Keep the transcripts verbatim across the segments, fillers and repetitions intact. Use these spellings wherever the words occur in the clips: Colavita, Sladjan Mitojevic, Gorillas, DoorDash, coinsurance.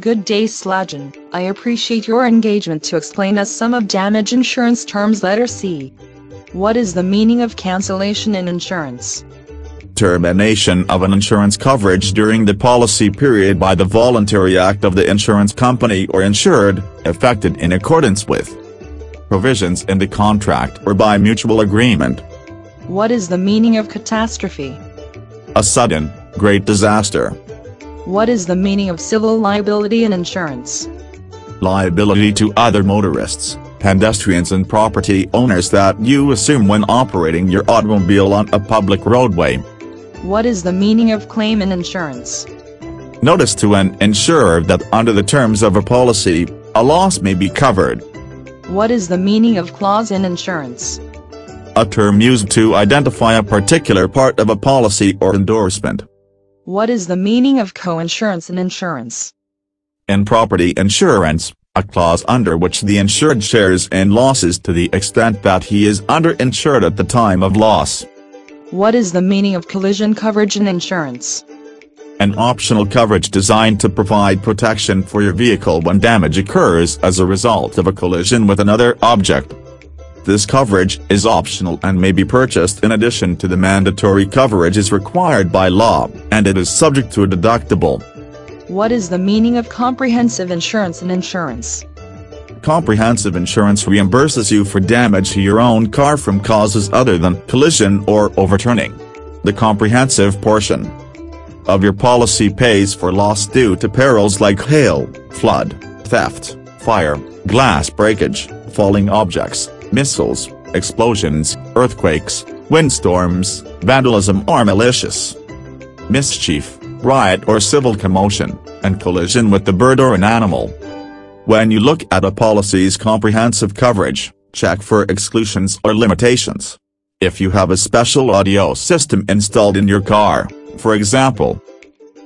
Good day, Sladjan. I appreciate your engagement to explain us some of damage insurance terms. Letter C. What is the meaning of cancellation in insurance? Termination of an insurance coverage during the policy period by the voluntary act of the insurance company or insured, effected in accordance with provisions in the contract or by mutual agreement. What is the meaning of catastrophe? A sudden, great disaster. What is the meaning of civil liability in insurance? Liability to other motorists, pedestrians and property owners that you assume when operating your automobile on a public roadway. What is the meaning of claim in insurance? Notice to an insurer that under the terms of a policy, a loss may be covered. What is the meaning of clause in insurance? A term used to identify a particular part of a policy or endorsement. What is the meaning of coinsurance in insurance? In property insurance, a clause under which the insured shares in losses to the extent that he is underinsured at the time of loss. What is the meaning of collision coverage in insurance? An optional coverage designed to provide protection for your vehicle when damage occurs as a result of a collision with another object. This coverage is optional and may be purchased in addition to the mandatory coverage is required by law, and it is subject to a deductible. What is the meaning of comprehensive insurance in insurance? Comprehensive insurance reimburses you for damage to your own car from causes other than collision or overturning. The comprehensive portion of your policy pays for loss due to perils like hail, flood, theft, fire, glass breakage, falling objects, missiles, explosions, earthquakes, windstorms, vandalism or malicious mischief, riot or civil commotion, and collision with a bird or an animal. When you look at a policy's comprehensive coverage, check for exclusions or limitations. If you have a special audio system installed in your car, for example,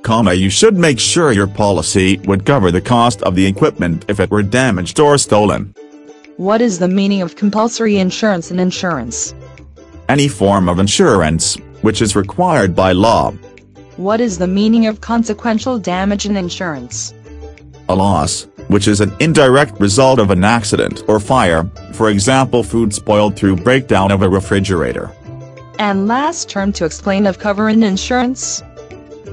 comma, you should make sure your policy would cover the cost of the equipment if it were damaged or stolen. What is the meaning of compulsory insurance in insurance? Any form of insurance, which is required by law. What is the meaning of consequential damage in insurance? A loss, which is an indirect result of an accident or fire, for example food spoiled through breakdown of a refrigerator. And last term to explain of cover in insurance?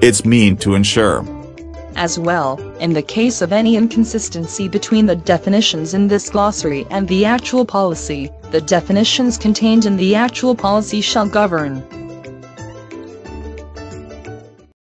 It's mean to insure. As well, in the case of any inconsistency between the definitions in this glossary and the actual policy, the definitions contained in the actual policy shall govern.